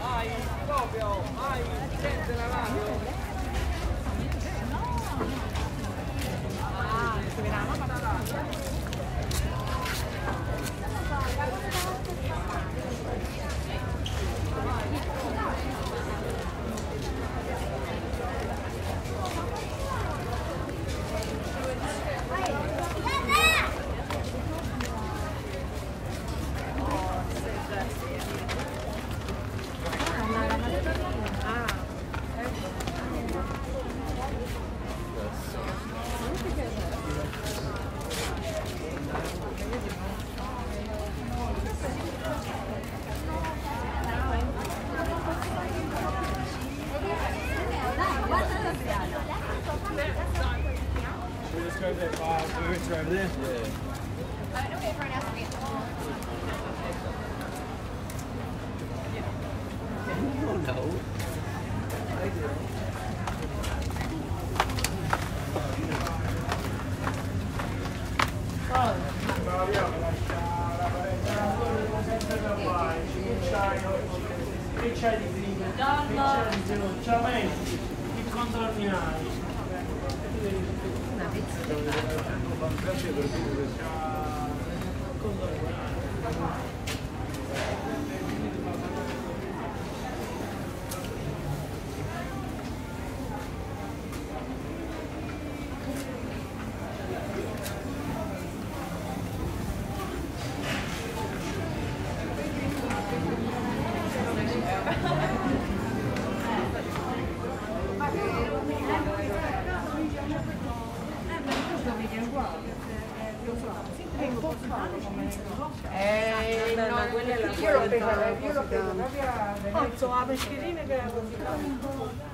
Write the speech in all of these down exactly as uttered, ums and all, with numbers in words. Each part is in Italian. Vai, proprio, vai, sente la mano. Over there, uh, we went through over there? Yeah. I don't know if everyone else gets along. I don't know. I do. Piccia di prima, piccia di denunciamenti, il contrafinale. Grazie per tutto. Eh, no, no, quella è la io l'ho presa proprio la insomma, la pescherina che era così tanto.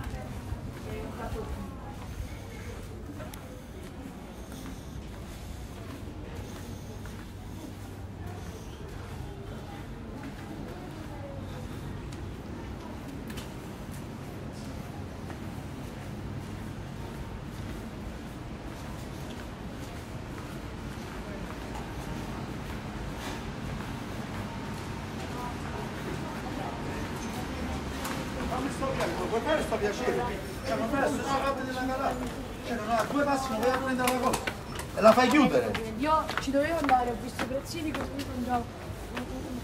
Puoi fare sto piacere, cioè non fai la stessa parte della calata, cioè non ha due passi, non vai a prendere la cosa e la fai chiudere. Io ci dovevo andare, ho visto Prezzini così mi mangiavo,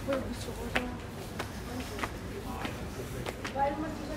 poi ho visto cose. Vai, non mangiare.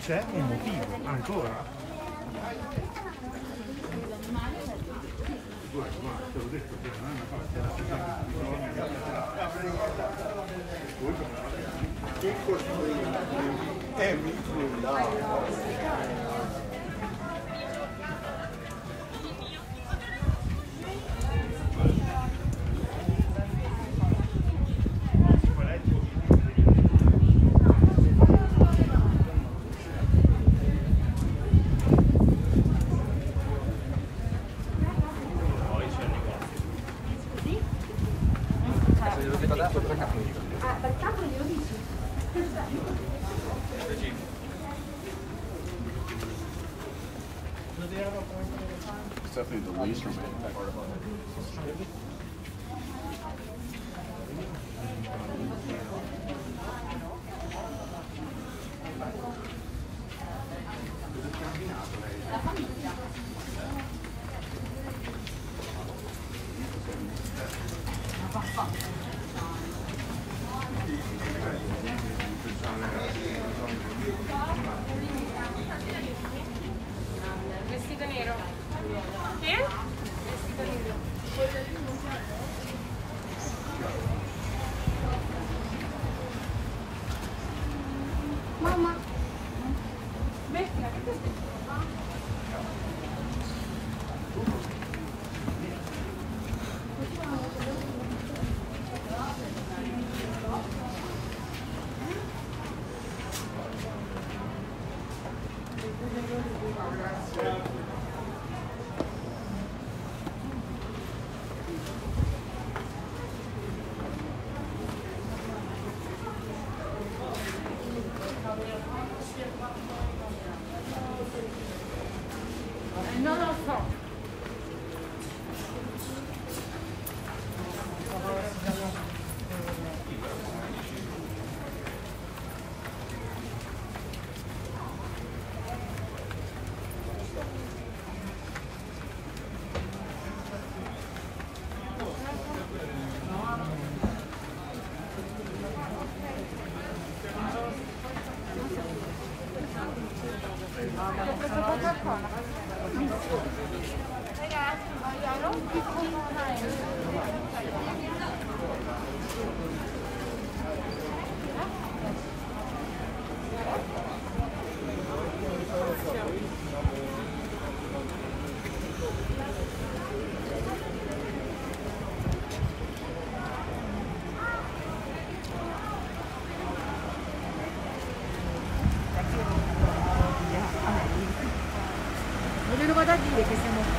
c'è un motivo, ancora. Guarda, guarda, te l'ho detto che non è una parte. Grazie.